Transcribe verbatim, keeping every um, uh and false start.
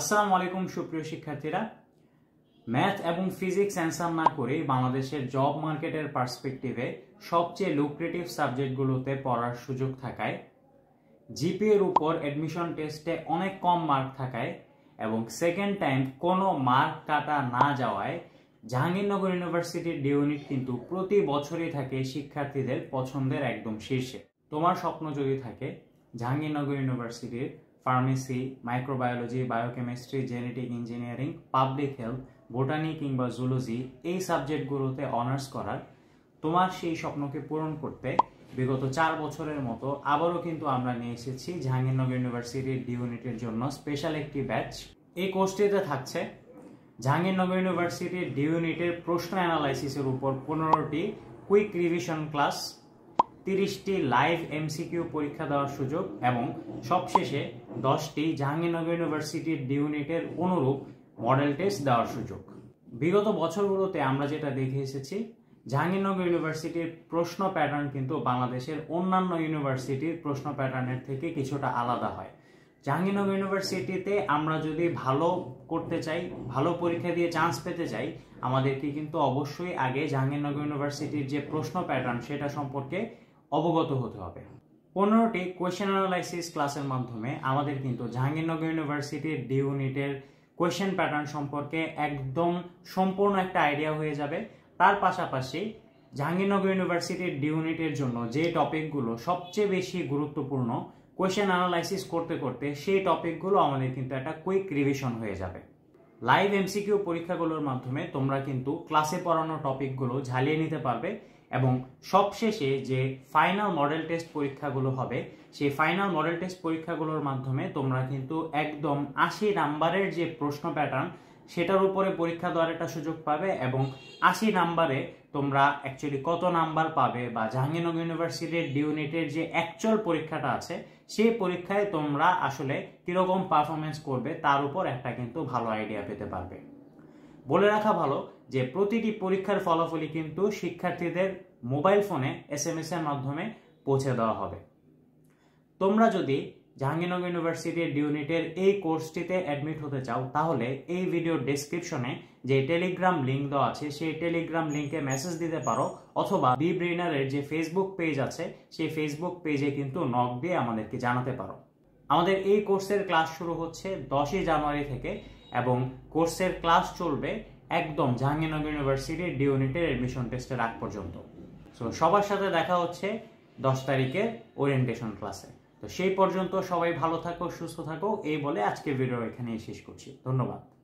আসসালামু আলাইকুম সুপ্রিয় শিক্ষার্থীরা ম্যাথ এবং ফিজিক্স অ্যানসার না করে বাংলাদেশের জব মার্কেটের পার্সপেক্টিভে সবচেয়ে লুক্রেটিভ সাবজেক্টগুলোতে পড়ার সুযোগ থাকায় জিপিএ এর উপর অ্যাডমিশন টেস্টে অনেক কম মার্ক থাকায় এবং সেকেন্ড টাইম কোনো মার্ক কাটা না যাওয়ায় জাহাঙ্গীরনগর ইউনিভার্সিটির ডি ইউনিট কিন্তু প্রতি বছরই থাকে শিক্ষার্থীদের পছন্দের একদম শীর্ষে। তোমার স্বপ্ন যদি থাকে জাহাঙ্গীরনগর ইউনিভার্সিটির pharmacy microbiology biochemistry genetic engineering public health botany किंबा जुलॉजी এই সাবজেক্টগুলোতে অনার্স করার তোমার সেই স্বপ্নকে পূরণ করতে বিগত চার বছরের মতো আবারও কিন্তু আমরা নিয়ে এসেছি জাহাঙ্গীরনগর ইউনিভার্সিটির ডি ইউনিটের জন্য স্পেশাল একটি ব্যাচ। এই কোর্সটিতে থাকছে জাহাঙ্গীরনগর ইউনিভার্সিটির ডি ইউনিটের প্রশ্ন অ্যানালাইসিসের উপর পনেরোটি কুইক রিভিশন ক্লাস, তিরিশটি লাইভ এমসিকিউ পরীক্ষা দেওয়ার সুযোগ এবং সবশেষে দশটি জাহাঙ্গীরনগর ইউনিভার্সিটির ডি ইউনিটের অনুরূপ মডেল টেস্ট দেওয়ার সুযোগ। বিগত বছরগুলোতে আমরা যেটা দেখে এসেছি জাহাঙ্গীরনগর ইউনিভার্সিটির প্রশ্ন প্যাটার্ন কিন্তু বাংলাদেশের অন্যান্য ইউনিভার্সিটির প্রশ্ন প্যাটার্নের থেকে কিছুটা আলাদা হয়। জাহাঙ্গীরনগর ইউনিভার্সিটিতে আমরা যদি ভালো করতে চাই, ভালো পরীক্ষা দিয়ে চান্স পেতে চাই, আমাদেরকে কিন্তু অবশ্যই আগে জাহাঙ্গীরনগর ইউনিভার্সিটির যে প্রশ্ন প্যাটার্ন সেটা সম্পর্কে অবগত হতে হবে। পনেরোটি কোয়েশ্চেন অ্যানালাইসিস ক্লাসের মাধ্যমে আমাদের কিন্তু জাহাঙ্গীরনগর ইউনিভার্সিটির ডি ইউনিটের কোয়েশ্চেন প্যাটার্ন সম্পর্কে একদম সম্পূর্ণ একটা আইডিয়া হয়ে যাবে। তার পাশাপাশি জাহাঙ্গীরনগর ইউনিভার্সিটির ডি ইউনিটের জন্য যে টপিকগুলো সবচেয়ে বেশি গুরুত্বপূর্ণ কোয়েশ্চেন অ্যানালাইসিস করতে করতে সেই টপিকগুলো আমাদের কিন্তু একটা কুইক রিভিশন হয়ে যাবে। লাইভ এমসিকিউ পরীক্ষাগুলোর মাধ্যমে তোমরা কিন্তু ক্লাসে পড়ানো টপিকগুলো ঝালিয়ে নিতে পারবে এবং সবশেষে যে ফাইনাল মডেল টেস্ট পরীক্ষাগুলো হবে সেই ফাইনাল মডেল টেস্ট পরীক্ষাগুলোর মাধ্যমে তোমরা কিন্তু একদম আশি নাম্বারের যে প্রশ্ন প্যাটার্ন সেটার উপরে পরীক্ষা দেওয়ার একটা সুযোগ পাবে এবং আশি নাম্বারে তোমরা অ্যাকচুয়ালি কত নাম্বার পাবে বা জাহাঙ্গীরনগর ইউনিভার্সিটির ডি ইউনিটের যে অ্যাকচুয়াল পরীক্ষাটা আছে সেই পরীক্ষায় তোমরা আসলে কীরকম পারফরমেন্স করবে তার উপর একটা কিন্তু ভালো আইডিয়া পেতে পারবে। বলে রাখা ভালো যে প্রতিটি পরীক্ষার ফলাফলই কিন্তু শিক্ষার্থীদের মোবাইল ফোনে এস এম এস এর মাধ্যমে পৌঁছে দেওয়া হবে। তোমরা যদি জাহাঙ্গীরনগর ইউনিভার্সিটির ডি ইউনিটের এই কোর্সটিতে অ্যাডমিট হতে চাও তাহলে এই ভিডিও ডেসক্রিপশনে যে টেলিগ্রাম লিঙ্ক দেওয়া আছে সেই টেলিগ্রাম লিঙ্কে মেসেজ দিতে পারো অথবা বিব্রেইনারের যে ফেসবুক পেজ আছে সেই ফেসবুক পেজে কিন্তু নক দিয়ে আমাদেরকে জানাতে পারো। আমাদের এই কোর্সের ক্লাস শুরু হচ্ছে দশই জানুয়ারি থেকে এবং কোর্সের ক্লাস চলবে একদম জাহাঙ্গীরনগর ইউনিভার্সিটির ডি ইউনিটের অ্যাডমিশন টেস্টের আগ পর্যন্ত। সো সবার সাথে দেখা হচ্ছে দশ তারিখের ওরিয়েন্টেশন ক্লাসে। তো সেই পর্যন্ত সবাই ভালো থাকো, সুস্থ থাকো এই বলে আজকের ভিডিও এখানেই শেষ করছি। ধন্যবাদ।